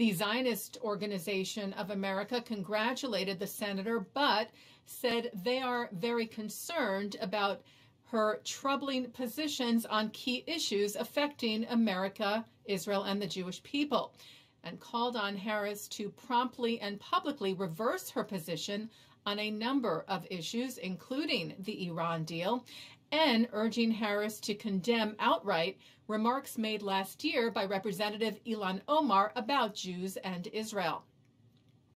The Zionist Organization of America congratulated the senator, but said they are very concerned about her troubling positions on key issues affecting America, Israel, and the Jewish people, and called on Harris to promptly and publicly reverse her position on a number of issues, including the Iran deal, and urging Harris to condemn outright remarks made last year by Representative Ilhan Omar about Jews and Israel.